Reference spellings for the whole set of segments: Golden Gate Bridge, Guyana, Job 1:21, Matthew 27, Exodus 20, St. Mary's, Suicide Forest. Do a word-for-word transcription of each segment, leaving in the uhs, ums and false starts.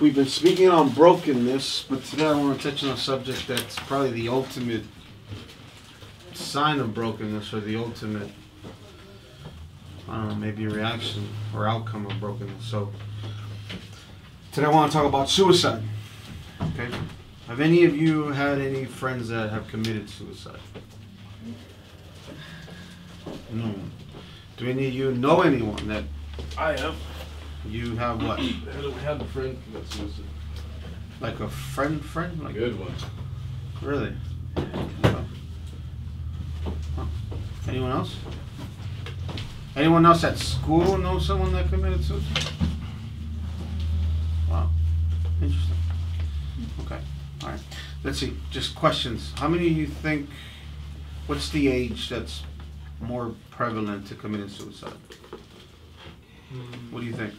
We've been speaking on brokenness, but today I want to touch on a subject that's probably the ultimate sign of brokenness, or the ultimate, I don't know, maybe reaction or outcome of brokenness. So today I want to talk about suicide. Okay, have any of you had any friends that have committed suicide? No. Do any of you know anyone that? I have. You have what? We had a friend commit suicide. Like a friend, friend, like good one. Really? Huh. Anyone else? Anyone else at school know someone that committed suicide? Wow, interesting. Okay, all right. Let's see. Just questions. How many of you think? What's the age that's more prevalent to committing suicide? What do you think?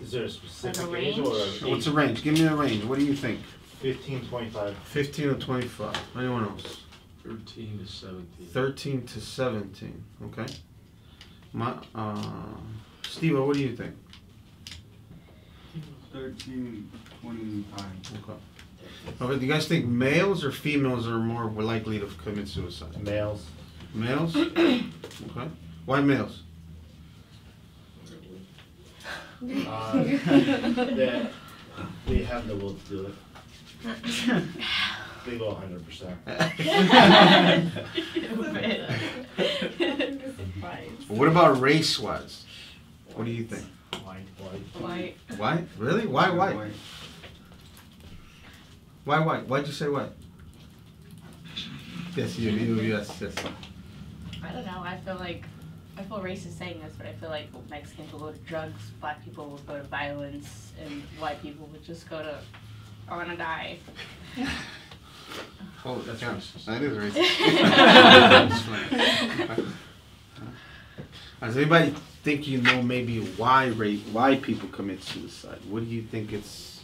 Is there a specific like a age? Or a what's the range? Give me a range. What do you think? fifteen to twenty-five. fifteen to twenty-five. Anyone else? thirteen to seventeen. thirteen to seventeen. Okay. My, uh, Steve, what do you think? thirteen to twenty-five. Okay. Okay. Do you guys think males or females are more likely to commit suicide? Males. Males? Okay. Why males? Uh, they, they have the will to do it. They go one hundred percent. What about race-wise? What do you think? White. White. White? White? Really? Why white? White? Why white? Why'd you say white? Yes, you. Yes, yes. I don't know. I feel like. I feel racist saying this, but I feel like Mexicans will go to drugs, black people will go to violence, and white people will just go to, I want to die. Oh, that's racist. That is racist. Does anybody think you know maybe why rape, why people commit suicide? What do you think it's,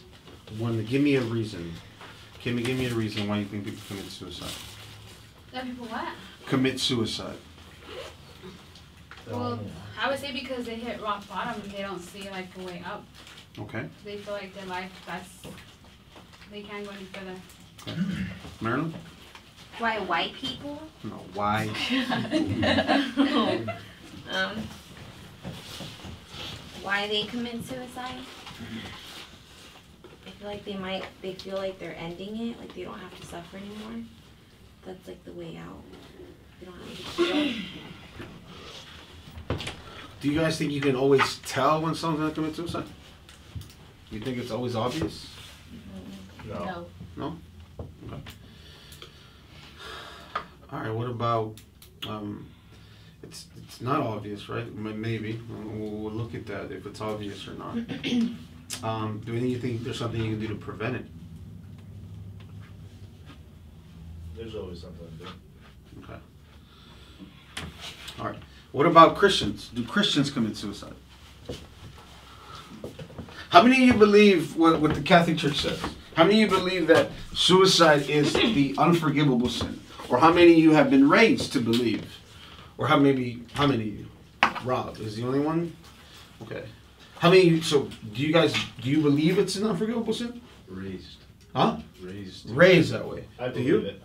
one, give me a reason. Can you give me a reason why you think people commit suicide? That people what? Commit suicide. Well, I would say because they hit rock bottom and they don't see like the way up. Okay. They feel like their life, that's, they can't go any further. Okay. Marilyn? Why white people? No, why people? um, why they commit suicide? I feel like they might, they feel like they're ending it, like they don't have to suffer anymore. That's like the way out. They don't have to feel. Do you guys think you can always tell when someone's going to commit suicide? You think it's always obvious? No. No? Okay. All right, what about, um, it's it's not obvious, right? Maybe. We'll, we'll look at that, if it's obvious or not. um, do you think there's something you can do to prevent it? There's always something to do. Okay. All right. What about Christians? Do Christians commit suicide? How many of you believe what, what the Catholic Church says? How many of you believe that suicide is the unforgivable sin? Or how many of you have been raised to believe? Or how maybe how many of you? Rob is the only one? Okay. How many of you, so do you guys do you believe it's an unforgivable sin? Raised. Huh? Raised. Raised that way. I believe do you? It.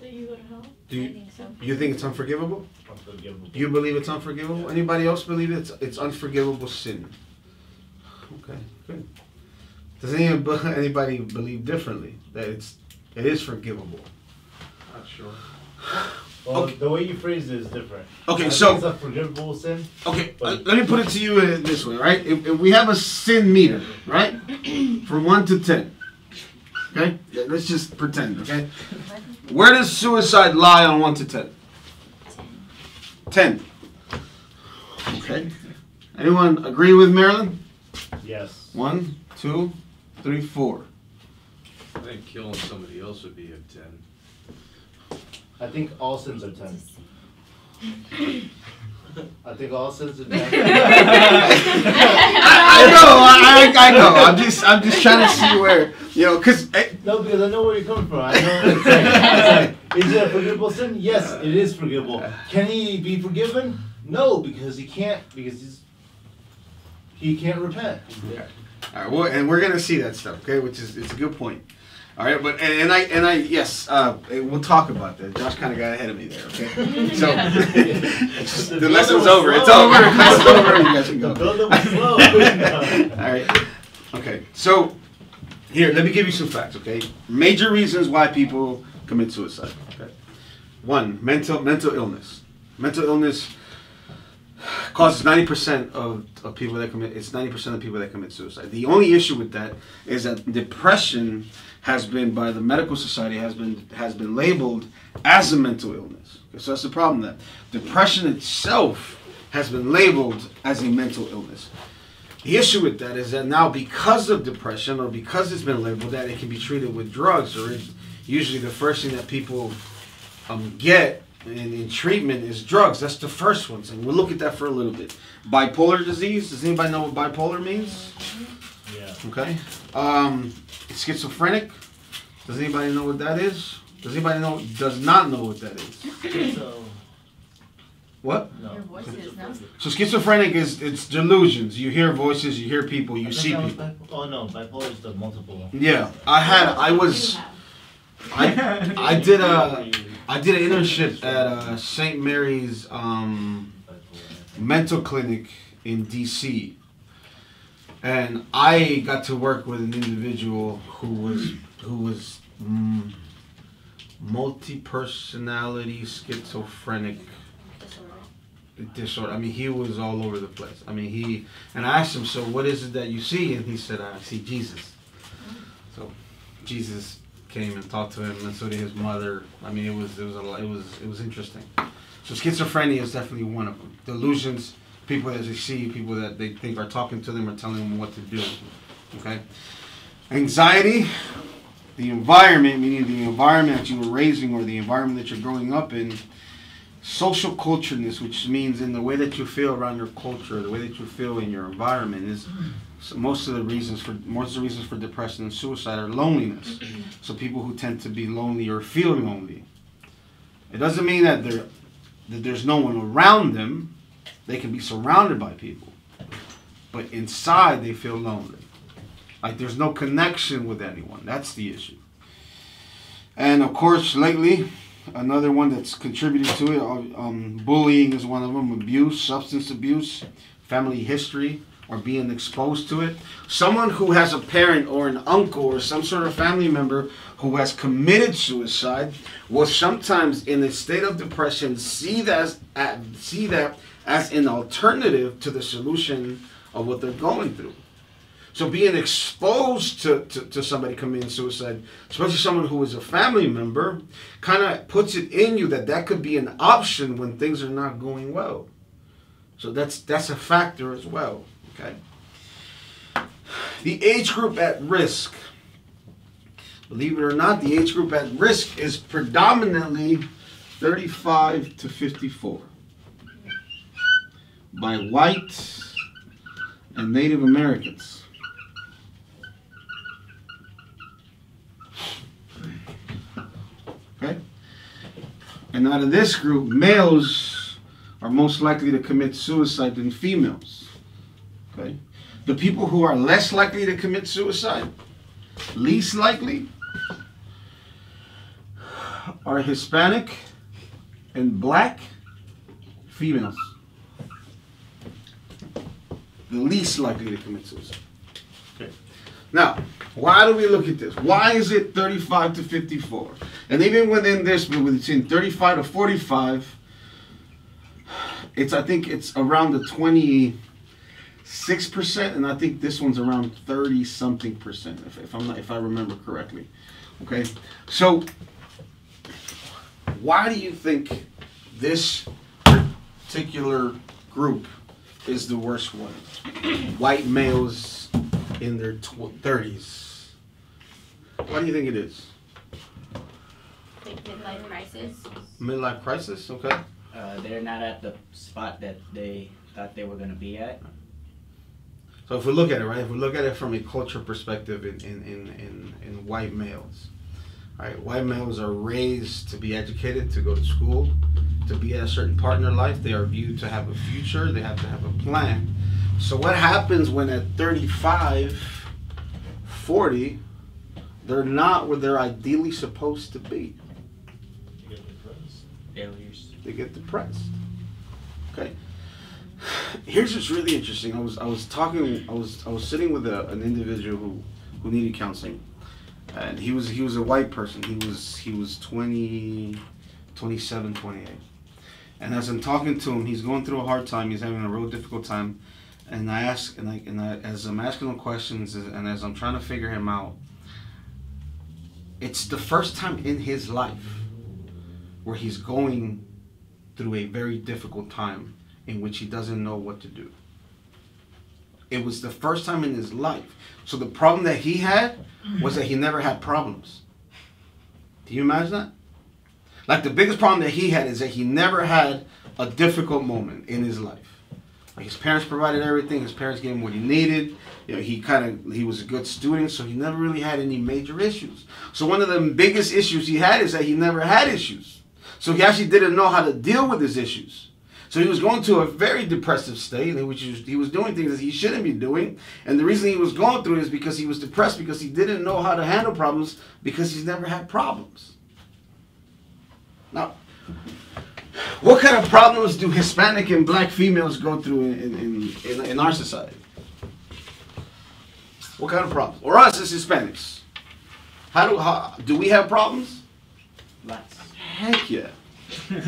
Do you go to hell? Do you, I think so. You think it's unforgivable? Unforgivable. You believe it's unforgivable? Yeah. Anybody else believe it's it's unforgivable sin? Okay, good. Does anybody, anybody believe differently that it's it is forgivable? Not sure. Well, okay. The way you phrase it is different. Okay, I so it's a forgivable sin. Okay, uh, let me put it to you uh, this way, right? If, if we have a sin meter, right, from one to ten. Okay, yeah, let's just pretend. Okay. Where does suicide lie on one to ten? ten. Okay. Anyone agree with Marilyn? Yes. One, two, three, four. I think killing somebody else would be a ten. I think all sins are ten. I think all sins are ten. I, I know, I, I know. I'm just, I'm just trying to see where, you know, cause I, no, because I know where you're coming from. I know. It's like, it's like, is it a forgivable sin? Yes, it is forgivable. Can he be forgiven? No, because he can't. Because he's he can't repent. Okay. All right. Well, and we're gonna see that stuff. Okay, which is it's a good point. All right, but and, and I and I yes, uh, we'll talk about that. Josh kind of got ahead of me there. Okay, so just, the, the lesson's over. Slow. It's over. It's over. You guys can go. The was slow. All right. Okay. So here, let me give you some facts. Okay, major reasons why people commit suicide. Okay, one, mental mental illness. Mental illness causes ninety percent of, of people that commit, it's ninety percent of people that commit suicide. The only issue with that is that depression has been, by the medical society, has been has been labeled as a mental illness. Okay, so that's the problem, that depression itself has been labeled as a mental illness. The issue with that is that now, because of depression, or because it's been labeled that, it can be treated with drugs, or it, usually the first thing that people um, get In, in treatment is drugs. That's the first one. So we'll look at that for a little bit. Bipolar disease. Does anybody know what bipolar means? Yeah. Okay. Um, schizophrenic. Does anybody know what that is? Does anybody know? Does not know what that is. So. What? No. Your voice is now. So schizophrenic is it's delusions. You hear voices. You hear people. You see people. Oh no, bipolar is the multiple. Yeah. I had. I was. I I did a. I did an internship at uh, Saint Mary's um, mental clinic in D C and I got to work with an individual who was who was mm, multi-personality schizophrenic disorder. I mean, he was all over the place. I mean, he and I asked him, "So, what is it that you see?" And he said, "I see Jesus." So, Jesus came and talked to him, and so did his mother. I mean, it was it was a, it was it was interesting. So schizophrenia is definitely one of them. Delusions, people that they see, people that they think are talking to them or telling them what to do. Okay. Anxiety, the environment, meaning the environment that you were raising or the environment that you're growing up in. Social cultureness, which means in the way that you feel around your culture, the way that you feel in your environment, is. So most of the reasons for most of the reasons for depression and suicide are loneliness. So people who tend to be lonely or feel lonely. It doesn't mean that there that there's no one around them. They can be surrounded by people, but inside they feel lonely. Like there's no connection with anyone. That's the issue. And of course, lately, another one that's contributed to it, um, bullying is one of them. Abuse, substance abuse, family history, or being exposed to it. Someone who has a parent or an uncle or some sort of family member who has committed suicide will sometimes, in a state of depression, see that as, see that as an alternative to the solution of what they're going through. So being exposed to, to, to somebody committing suicide, especially someone who is a family member, kind of puts it in you that that could be an option when things are not going well. So that's, that's a factor as well. Okay. The age group at risk. Believe it or not, the age group at risk is predominantly thirty-five to fifty-four by whites and Native Americans. Okay? And out of this group, males are most likely to commit suicide than females. Okay. The people who are less likely to commit suicide, least likely, are Hispanic and black females. The least likely to commit suicide. Okay. Now, why do we look at this? Why is it thirty-five to fifty-four? And even within this, between thirty-five to forty-five, it's I think it's around the twenty-six percent, and I think this one's around thirty something percent, if, if I'm not, if I remember correctly. Okay, so why do you think this particular group is the worst one? White males in their thirties. Why do you think it is? I think midlife crisis. Midlife crisis. Okay. Uh, they're not at the spot that they thought they were going to be at. So if we look at it, right, if we look at it from a culture perspective in, in, in, in, in white males, right, white males are raised to be educated, to go to school, to be at a certain part in their life. They are viewed to have a future. They have to have a plan. So what happens when at thirty-five, forty, they're not where they're ideally supposed to be? They get depressed. Failures. They get depressed. Okay. Here's what's really interesting. I was I was talking I was I was sitting with a, an individual who, who needed counseling, and he was he was a white person. He was he was twenty, twenty-seven, twenty-eight, and as I'm talking to him, he's going through a hard time. He's having a real difficult time. And I ask, and I, and I, as I'm asking him questions, and as I'm trying to figure him out, it's the first time in his life where he's going through a very difficult time in which he doesn't know what to do. It was the first time in his life. So the problem that he had was that he never had problems. Do you imagine that? Like, the biggest problem that he had is that he never had a difficult moment in his life. His parents provided everything. His parents gave him what he needed. You know, he kind of he was a good student, so he never really had any major issues. So one of the biggest issues he had is that he never had issues. So he actually didn't know how to deal with his issues. So he was going to a very depressive state, in which he was doing things that he shouldn't be doing. And the reason he was going through it is because he was depressed, because he didn't know how to handle problems, because he's never had problems. Now, what kind of problems do Hispanic and black females go through in, in, in, in our society? What kind of problems? Or us as Hispanics? How do, how, do we have problems? Lots. Heck yeah.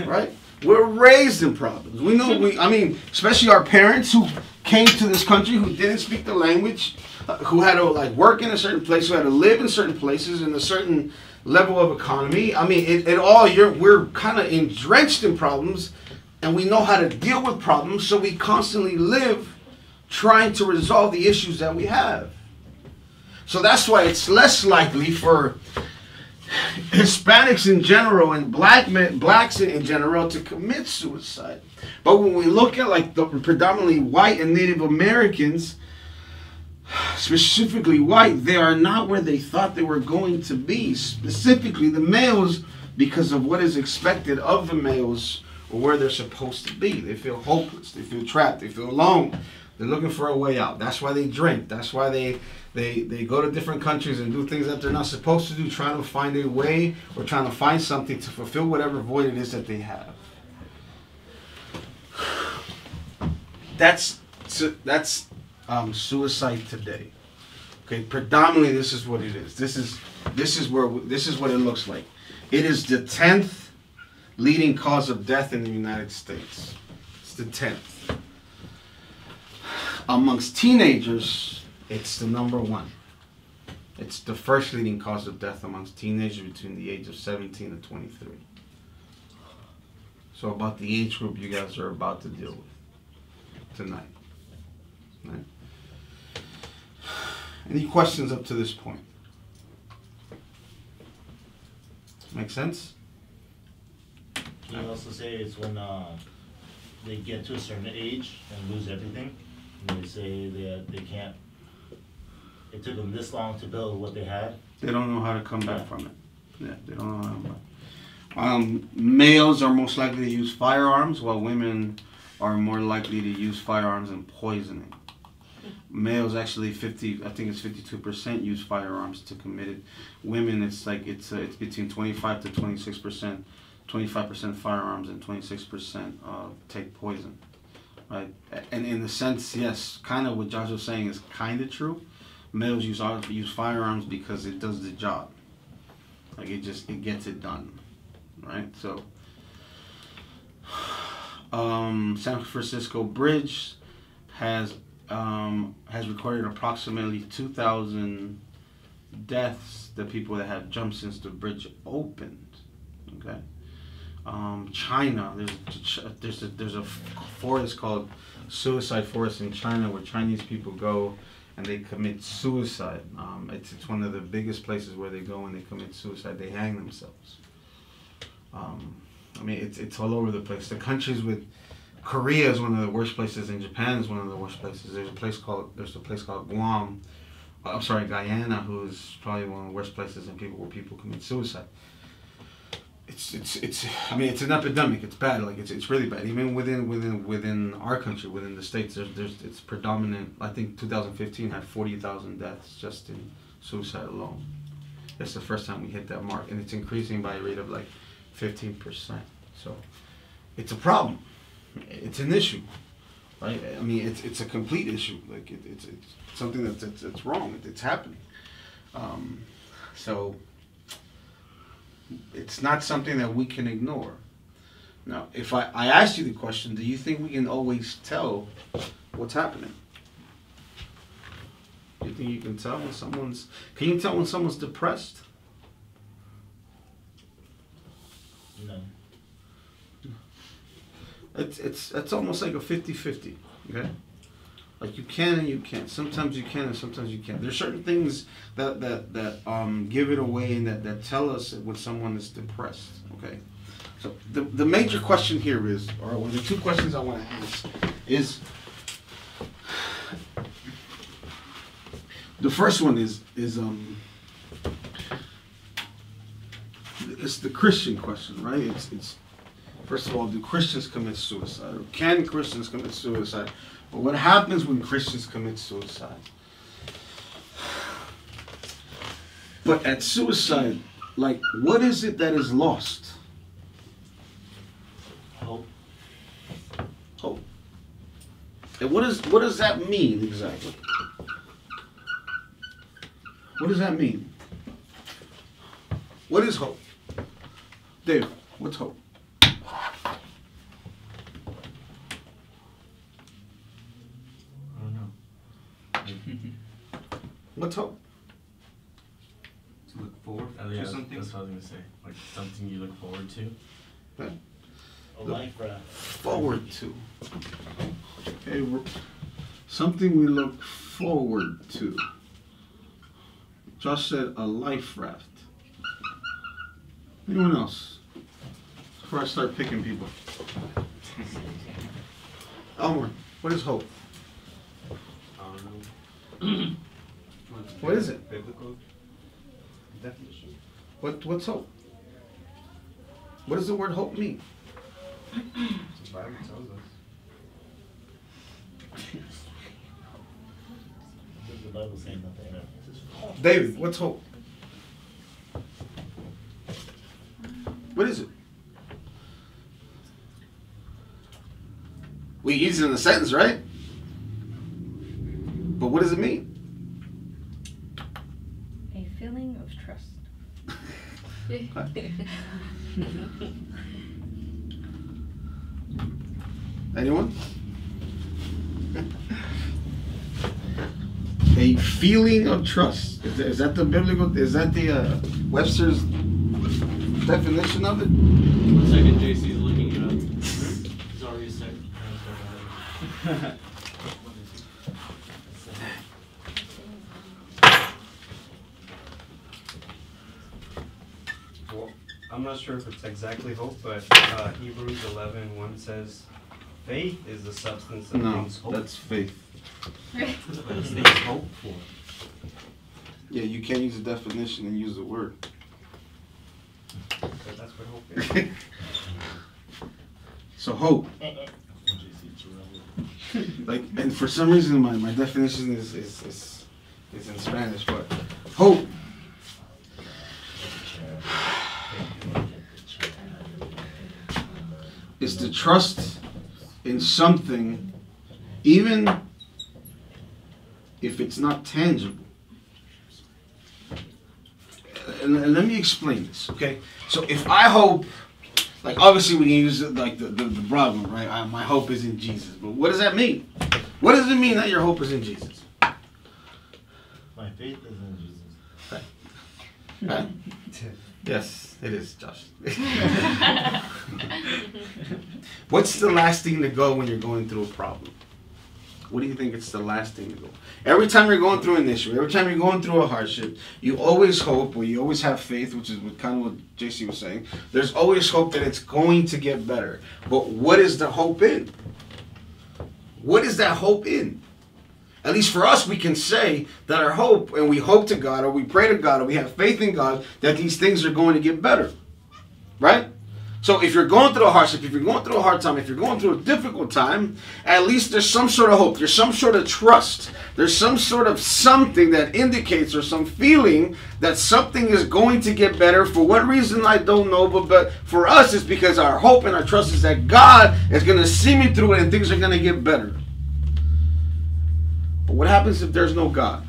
Right? We're raised in problems. We know, we, I mean, especially our parents who came to this country, who didn't speak the language, uh, who had to like work in a certain place, who had to live in certain places, in a certain level of economy. I mean, it, it all, you're, we're kind of entrenched in problems, and we know how to deal with problems, so we constantly live trying to resolve the issues that we have. So that's why it's less likely for Hispanics in general and black men, blacks in general to commit suicide. But when we look at like the predominantly white and Native Americans, specifically white, they are not where they thought they were going to be. Specifically the males, because of what is expected of the males or where they're supposed to be. They feel hopeless, they feel trapped, they feel alone. They're looking for a way out. That's why they drink. That's why they, they, they go to different countries and do things that they're not supposed to do, trying to find a way or trying to find something to fulfill whatever void it is that they have. That's, that's um, suicide today. Okay, predominantly this is what it is. This is, this is, where, this is what it looks like. It is the tenth leading cause of death in the United States. It's the tenth. Amongst teenagers, it's the number one. It's the first leading cause of death amongst teenagers between the age of seventeen and twenty-three. So about the age group you guys are about to deal with tonight. Right? Any questions up to this point? Make sense? Can you also say it's when uh, they get to a certain age and lose everything? They say that they can't, it took them this long to build what they had. They don't know how to come back from it. Yeah, they don't know how to come back. Um, males are most likely to use firearms, while women are more likely to use firearms and poisoning. Males actually fifty, I think it's fifty-two percent use firearms to commit it. Women, it's like, it's, uh, it's between twenty-five to twenty-six percent, twenty-five percent firearms and twenty-six percent uh, take poison. Right. And in the sense, yes, kind of what Josh was saying is kind of true. Males use use firearms because it does the job. Like, it just, it gets it done. Right? So, um, San Francisco Bridge has, um, has recorded approximately two thousand deaths, the people that have jumped since the bridge opened. Okay? Um, China, there's there's a, there's a forest called Suicide Forest in China where Chinese people go and they commit suicide. Um, it's, it's one of the biggest places where they go and they commit suicide. They hang themselves. Um, I mean, it's, it's all over the place. The countries with Korea is one of the worst places, and Japan is one of the worst places. There's a place called there's a place called Guam. Uh, I'm sorry, Guyana, who's probably one of the worst places and people where people commit suicide. it's it's it's. I mean, it's an epidemic. It's bad. Like it's it's really bad. Even within within within our country, within the states, there's there's it's predominant. I think two thousand fifteen had forty thousand deaths just in suicide alone. That's the first time we hit that mark, and it's increasing by a rate of like fifteen percent. So it's a problem. It's an issue, right? I mean, it's it's a complete issue. Like it, it's it's something that's it's, it's wrong. It's happening. Um, so. It's not something that we can ignore. Now, if I, I ask you the question, do you think we can always tell what's happening? Do you think you can tell when someone's... Can you tell when someone's depressed? No. It's, it's, it's almost like a fifty fifty, okay? Like you can and you can't. Sometimes you can and sometimes you can't. There's certain things that that that um, give it away and that, that tell us when someone is depressed. Okay. So the the major question here is, or one of the two questions I want to ask is, the first one is is um it's the Christian question, right? It's it's first of all, do Christians commit suicide, or can Christians commit suicide? But what happens when Christians commit suicide? But at suicide, like, what is it that is lost? Hope. Hope. And what is what does that mean exactly? What does that mean? What is hope? Dave, what's hope? What's hope? To look forward oh, yeah, to something. That's what I was going to say. Like something you look forward to. Right. A look life breath. Forward to. Okay, something we look forward to. Josh said a life raft. Anyone else? Before I start picking people. Elmer, what is hope? What is it? Biblical definition. What what's hope? What does the word hope mean? The Bible tells us. The Bible says nothing. David, what's hope? What is it? We use it in a sentence, right? But what does it mean? Feeling of trust. Anyone? A feeling of trust. Is that, is that the biblical? Is that the uh, Webster's definition of it? One second, J C's looking it up. He's already a second. I'm not sure if it's exactly hope, but uh, Hebrews eleven one says, faith is the substance of no, things hope. No, that's faith. What is things hope for? Yeah, you can't use a definition and use a word. But that's what hope is. So hope. Like, and for some reason, my, my definition is, is, is, is in Spanish, but hope. Is to trust in something, even if it's not tangible. And, and let me explain this, okay? So if I hope, like obviously we can use it like the, the, the broad one, right? I, my hope is in Jesus. But what does that mean? What does it mean that your hope is in Jesus? My faith is in Jesus. Right. Right. Yes, it is, Josh. What's the last thing to go when you're going through a problem? What do you think it's the last thing to go? Every time you're going through an issue, every time you're going through a hardship, you always hope, or you always have faith, which is what, kind of what J C was saying. There's always hope that it's going to get better. But what is the hope in? What is that hope in? At least for us, we can say that our hope, and we hope to God, or we pray to God, or we have faith in God, that these things are going to get better. right? So if you're going through a hardship, if you're going through a hard time, if you're going through a difficult time, at least there's some sort of hope. There's some sort of trust. There's some sort of something that indicates, or some feeling that something is going to get better. For what reason, I don't know. But, but for us, it's because our hope and our trust is that God is going to see me through it and things are going to get better. But what happens if there's no God?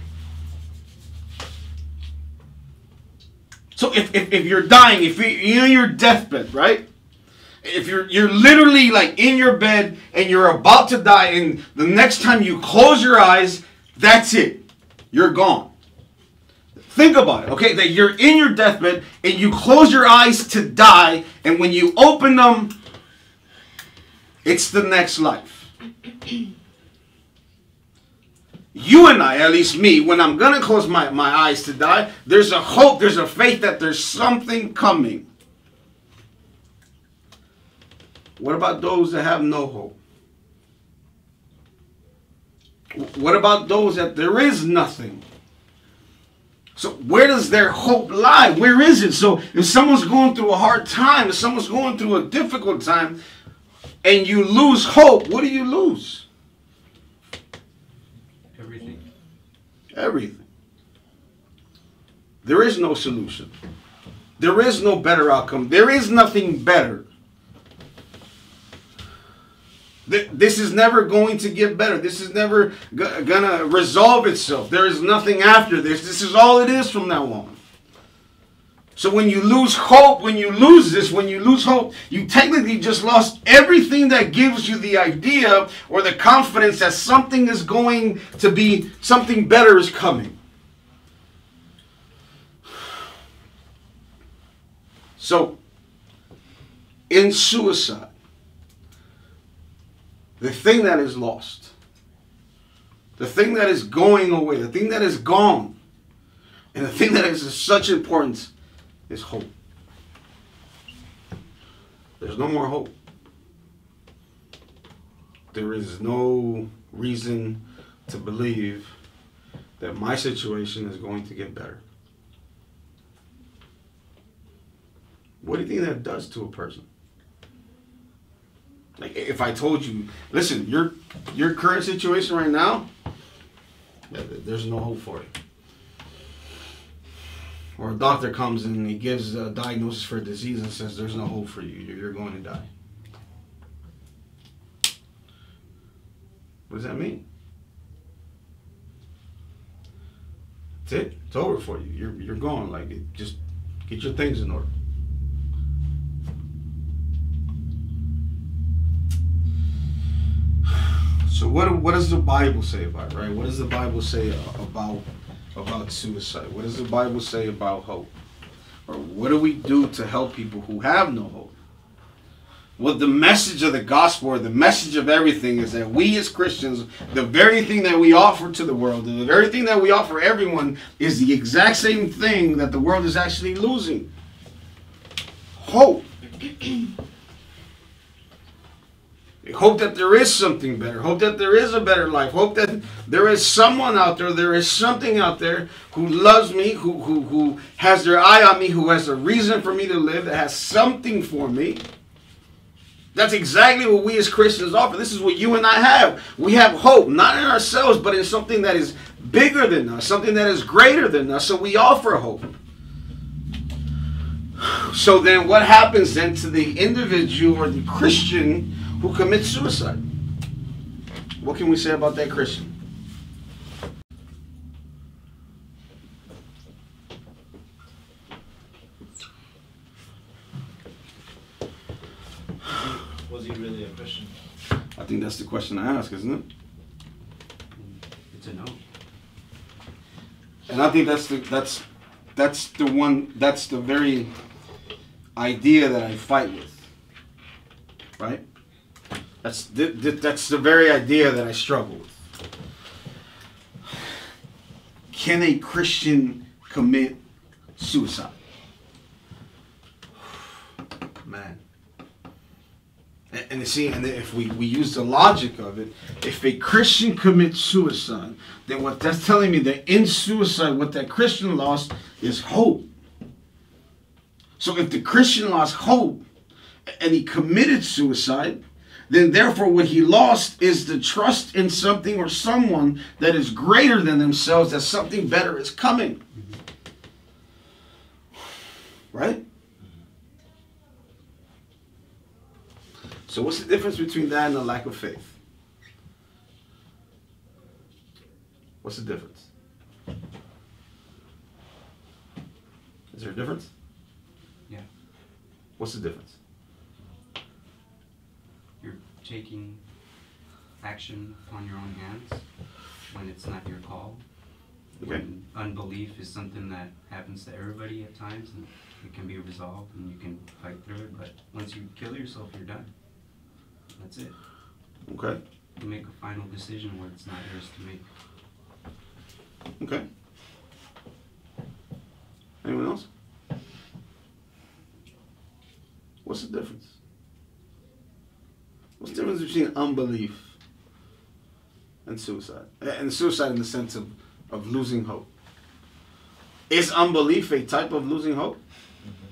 So if, if, if you're dying, if you're in your deathbed, right? If you're, you're literally like in your bed and you're about to die, and the next time you close your eyes, that's it. You're gone. Think about it, okay? That you're in your deathbed and you close your eyes to die, and when you open them, it's the next life. You and I, at least me, when I'm going to close my, my eyes to die, there's a hope, there's a faith that there's something coming. What about those that have no hope? What about those that there is nothing? So where does their hope lie? Where is it? So if someone's going through a hard time, if someone's going through a difficult time, and you lose hope, what do you lose? Everything. There is no solution. There is no better outcome. There is nothing better. This is never going to get better. This is never gonna resolve itself. There is nothing after this. This is all it is from now on. So when you lose hope, when you lose this, when you lose hope, you technically just lost everything that gives you the idea or the confidence that something is going to be, something better is coming. So, in suicide, the thing that is lost, the thing that is going away, the thing that is gone, and the thing that is of such importance is hope. There's no more hope. There is no reason to believe that my situation is going to get better. What do you think that does to a person? Like, if I told you, listen, your your current situation right now, there's no hope for it. Or a doctor comes and he gives a diagnosis for a disease and says there's no hope for you. You're going to die. What does that mean? That's it. It's over for you. You're, you're gone. Like, it, just get your things in order. So what, what does the Bible say about it, right? What does the Bible say about about suicide? What does the Bible say about hope? Or what do we do to help people who have no hope? Well, the message of the gospel, or the message of everything, is that we as Christians, the very thing that we offer to the world, the very thing that we offer everyone, is the exact same thing that the world is actually losing. Hope. Hope that there is something better. Hope that there is a better life. Hope that there is someone out there, there is something out there who loves me, who, who, who has their eye on me, who has a reason for me to live, that has something for me. That's exactly what we as Christians offer. This is what you and I have. We have hope, not in ourselves, but in something that is bigger than us, something that is greater than us. So we offer hope. So then what happens then to the individual or the Christian who commits suicide? What can we say about that Christian? Was he really a Christian? I think that's the question I ask, isn't it? It's a no. And I think that's the that's that's the one that's the very idea that I fight with, right? That's th th that's the very idea that I struggle with. Can a Christian commit suicide? Man. And, and see, and if we, we use the logic of it, if a Christian commits suicide, then what that's telling me, that in suicide, what that Christian lost is hope. So if the Christian lost hope and he committed suicide, then therefore what he lost is the trust in something or someone that is greater than themselves, that something better is coming. Right? So what's the difference between that and a lack of faith? What's the difference? Is there a difference? Yeah. What's the difference? You're taking action upon your own hands when it's not your call. Okay. When unbelief is something that happens to everybody at times, and it can be resolved and you can fight through it, but once you kill yourself, you're done. That's it. Okay. You make a final decision where it's not yours to make. Okay. Anyone else? What's the difference? What's the difference between unbelief and suicide? And suicide in the sense of, of losing hope. Is unbelief a type of losing hope? Mm-hmm.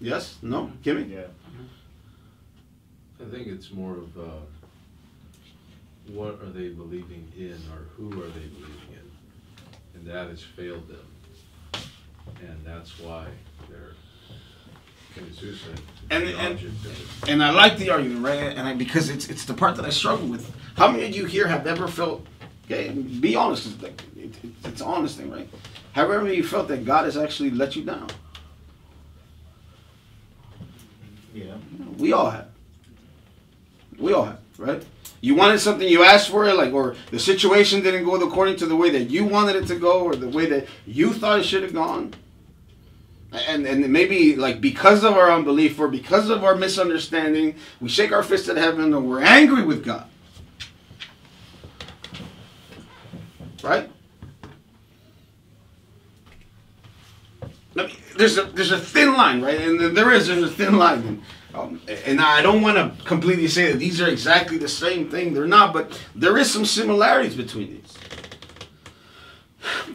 Yes? No? Kimmy? Yeah. I think it's more of uh, what are they believing in, or who are they believing in? And that has failed them, and that's why they're committing suicide. And and, and I like the argument, right? And I, because it's it's the part that I struggle with. How many of you here have ever felt? Okay, be honest. It's, like, it, it, it's an honest thing, right? Have ever you felt that God has actually let you down? Yeah. We all have. We all have, right? You wanted something, you asked for it, like, or the situation didn't go according to the way that you wanted it to go, or the way that you thought it should have gone. And and maybe, like, because of our unbelief or because of our misunderstanding, we shake our fist at heaven and we're angry with God. Right? There's a, there's a thin line, right? And there is, there's a thin line. Um, and I don't want to completely say that these are exactly the same thing. They're not, but there is some similarities between these.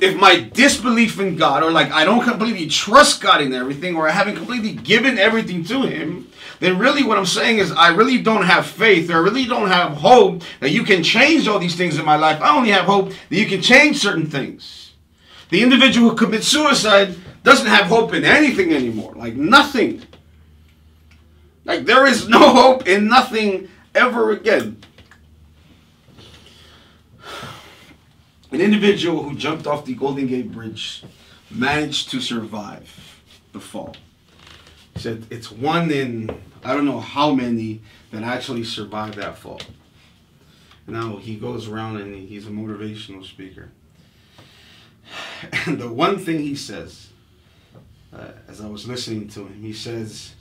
If my disbelief in God, or like I don't completely trust God in everything, or I haven't completely given everything to Him, then really what I'm saying is I really don't have faith, or I really don't have hope that you can change all these things in my life. I only have hope that you can change certain things. The individual who commits suicide doesn't have hope in anything anymore, like nothing. Like, there is no hope in nothing ever again. An individual who jumped off the Golden Gate Bridge managed to survive the fall. He said, it's one in, I don't know how many, that actually survived that fall. Now, he goes around and he's a motivational speaker. And the one thing he says, uh, as I was listening to him, he says,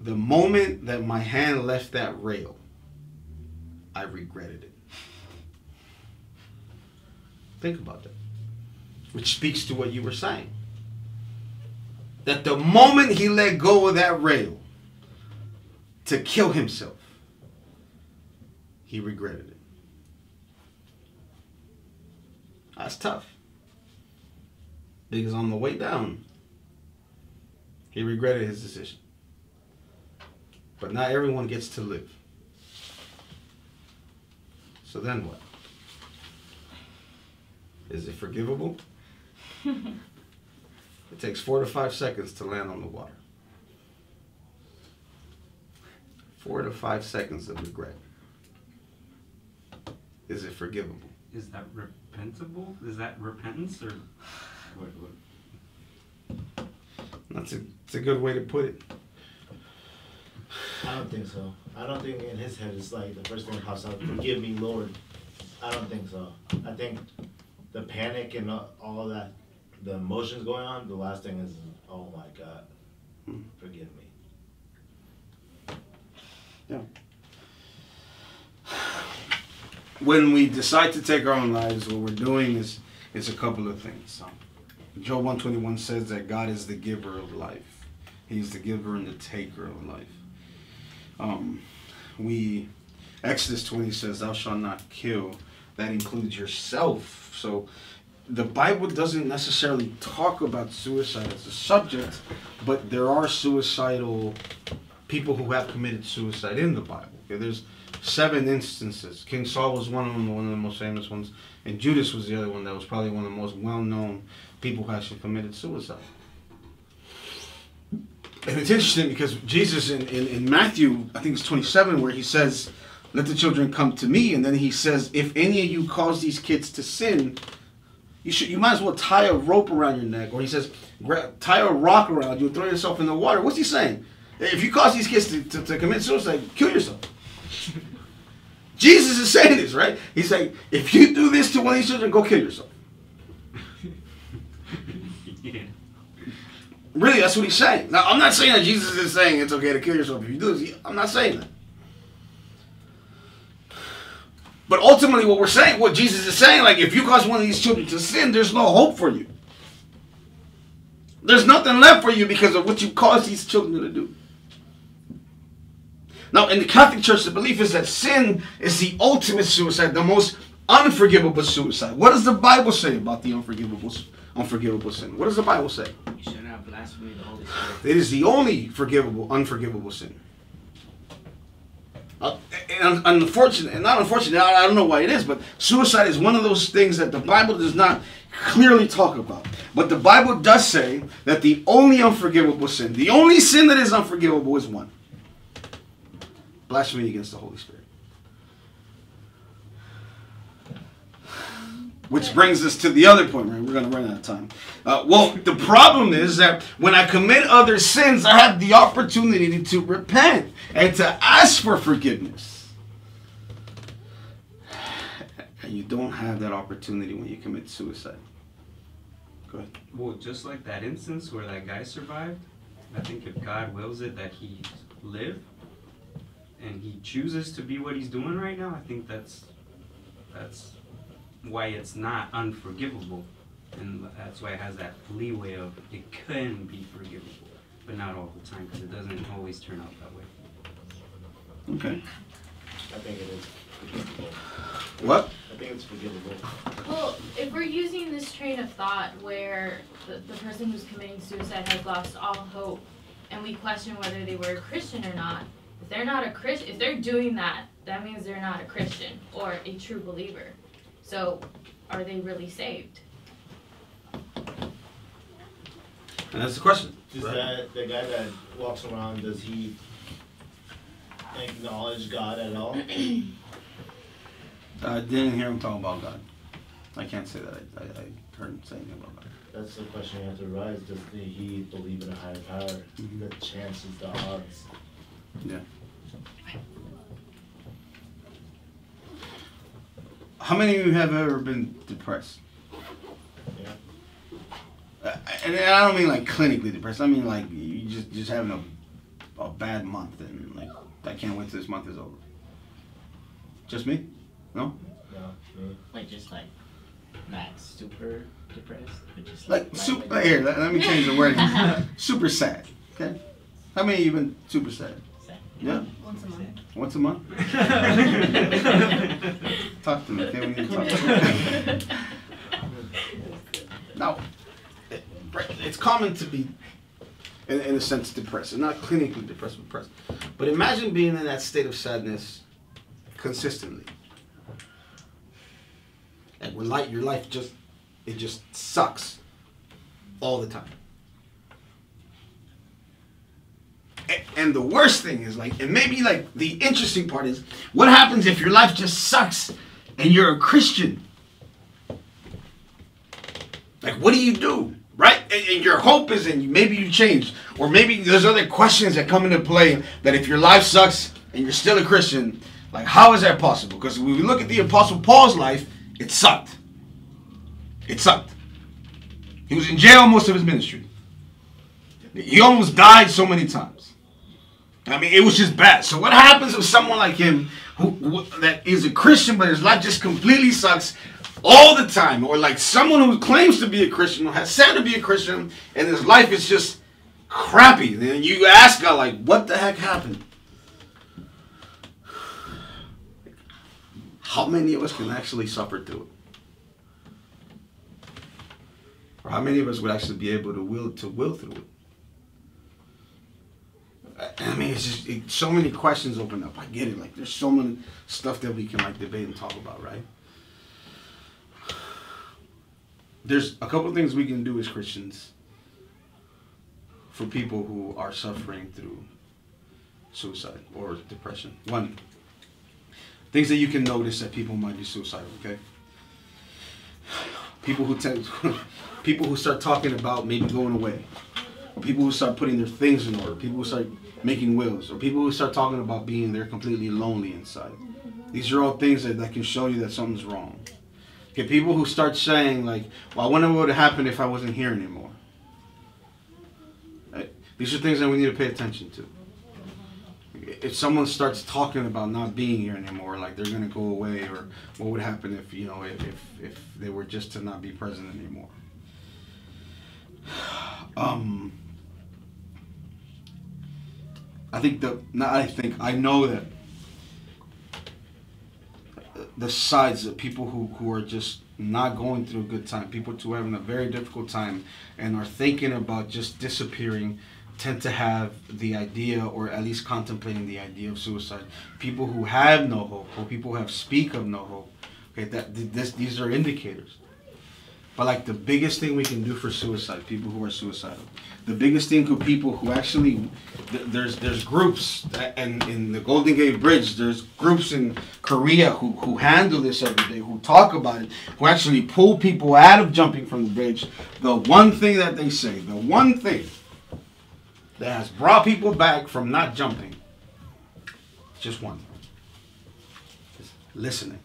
the moment that my hand left that rail, I regretted it. Think about that. Which speaks to what you were saying. That the moment he let go of that rail to kill himself, he regretted it. That's tough. Because on the way down, he regretted his decision. But not everyone gets to live. So then what? Is it forgivable? It takes four to five seconds to land on the water. Four to five seconds of regret. Is it forgivable? Is that repentable? Is that repentance or what? what? That's a, that's a good way to put it. I don't think so. I don't think in his head it's like the first thing that pops up, forgive me, Lord. I don't think so. I think the panic and all that, the emotions going on, the last thing is, oh my God, forgive me. Yeah. When we decide to take our own lives, what we're doing is, is a couple of things. Job one twenty-one says that God is the giver of life. He's the giver and the taker of life. Um, we, Exodus twenty says, thou shalt not kill. That includes yourself. So the Bible doesn't necessarily talk about suicide as a subject, but there are suicidal people who have committed suicide in the Bible. Okay, there's seven instances. King Saul was one of them, one of the most famous ones, and Judas was the other one that was probably one of the most well-known people who actually committed suicide. And it's interesting because Jesus in, in, in Matthew, I think it's twenty-seven, where he says, let the children come to me. And then he says, if any of you cause these kids to sin, you should, you might as well tie a rope around your neck. Or he says, tie a rock around you and throw yourself in the water. What's he saying? If you cause these kids to, to, to commit suicide, kill yourself. Jesus is saying this, right? He's saying, if you do this to one of these children, go kill yourself. Yeah. Really, that's what he's saying. Now, I'm not saying that Jesus is saying it's okay to kill yourself if you do this. I'm not saying that. But ultimately, what we're saying, what Jesus is saying, like, if you cause one of these children to sin, there's no hope for you. There's nothing left for you because of what you caused these children to do. Now, in the Catholic Church, the belief is that sin is the ultimate suicide, the most unforgivable suicide. What does the Bible say about the unforgivable, unforgivable sin? What does the Bible say? You should not blaspheme the Holy Spirit. It is the only forgivable, unforgivable sin. Uh, and unfortunate, and not unfortunate, I don't know why it is, but suicide is one of those things that the Bible does not clearly talk about. But the Bible does say that the only unforgivable sin, the only sin that is unforgivable is one. Blasphemy against the Holy Spirit. Which brings us to the other point, right? We're going to run out of time. Uh, well, the problem is that when I commit other sins, I have the opportunity to repent and to ask for forgiveness. And you don't have that opportunity when you commit suicide. Go ahead. Well, just like that instance where that guy survived, I think if God wills it that he live, and he chooses to be what he's doing right now, I think that's that's... why it's not unforgivable, and that's why it has that leeway of it can be forgivable, but not all the time, because it doesn't always turn out that way. Okay. I think it is forgivable. What? I think it's forgivable. Well, if we're using this train of thought where the, the person who's committing suicide has lost all hope, and we question whether they were a Christian or not, if they're not a Christian, if they're doing that, that means they're not a Christian or a true believer. So, are they really saved? And that's the question. Does right? that, the guy that walks around, does he acknowledge God at all? I didn't hear him talk about God. I can't say that. I, I, I heard him saying about God. That's the question you have to rise. Does he believe in a higher power? Mm-hmm. The chances, the odds. Yeah. How many of you have ever been depressed? Yeah. And I don't mean like clinically depressed. I mean like you just just having a a bad month and like I can't wait till this month is over. Just me? No. No. Really. Like just like not super depressed, but just like, like super. Like, here, let, let me change the word. Super sad. Okay. How many of you have been super sad? Yeah. Once a month. Once a month? Talk to me. Okay, we need to talk to me. Now, it, it's common to be, in, in a sense, depressed. Not clinically depressed, but depressed. But imagine being in that state of sadness consistently. And when light, your life just, it just sucks all the time. And the worst thing is, like, and maybe, like, the interesting part is, what happens if your life just sucks and you're a Christian? Like, what do you do, right? And, and your hope is, and maybe you change. Or maybe there's other questions that come into play that if your life sucks and you're still a Christian, like, how is that possible? Because when we look at the Apostle Paul's life, it sucked. It sucked. He was in jail most of his ministry. He almost died so many times. I mean, it was just bad. So what happens if someone like him, who, who that is a Christian, but his life just completely sucks all the time? Or like someone who claims to be a Christian, or has said to be a Christian, and his life is just crappy. Then you ask God, like, what the heck happened? How many of us can actually suffer through it? Or how many of us would actually be able to will to will through it? I mean, it's just it, so many questions open up. I get it. Like, there's so many stuff that we can like debate and talk about, right? There's a couple of things we can do as Christians for people who are suffering through suicide or depression. One, things that you can notice that people might be suicidal. Okay, people who tend, people who start talking about maybe going away, people who start putting their things in order, people who start making wills, or people who start talking about being they're completely lonely inside. These are all things that, that can show you that something's wrong. Okay, people who start saying like, "Well, I wonder what would happen if I wasn't here anymore." Right? These are things that we need to pay attention to. If someone starts talking about not being here anymore, like they're gonna go away, or what would happen if you know if if, if they were just to not be present anymore. Um, I think the not I think I know that the sides of people who who are just not going through a good time, people who are having a very difficult time and are thinking about just disappearing, tend to have the idea, or at least contemplating the idea of suicide. People who have no hope, or people who have speak of no hope. Okay, that this, these are indicators. But like the biggest thing we can do for suicide, people who are suicidal, the biggest thing for people who actually, there's there's groups, and in the Golden Gate Bridge, there's groups in Korea who, who handle this every day, who talk about it, who actually pull people out of jumping from the bridge. The one thing that they say, the one thing, that has brought people back from not jumping. Just one. Just listening.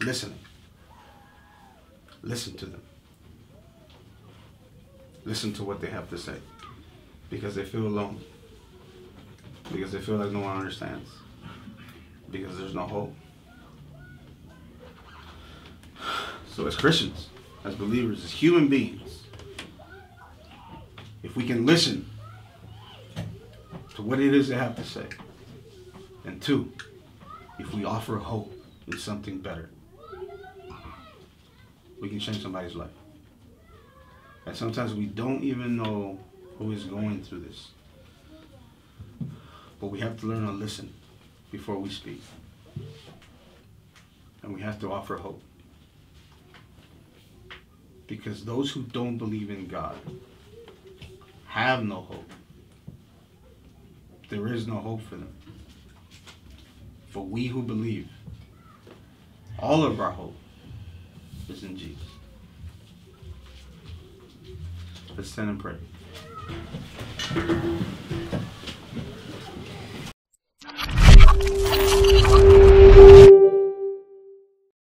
Listening. Listen to them. Listen to what they have to say. Because they feel alone. Because they feel like no one understands. Because there's no hope. So as Christians, as believers, as human beings, if we can listen to what it is they have to say, and two, if we offer hope in something better, we can change somebody's life. And sometimes we don't even know who is going through this. But we have to learn to listen before we speak. And we have to offer hope. Because those who don't believe in God have no hope. There is no hope for them. For we who believe, all of our hope is in Jesus. Let's stand and pray.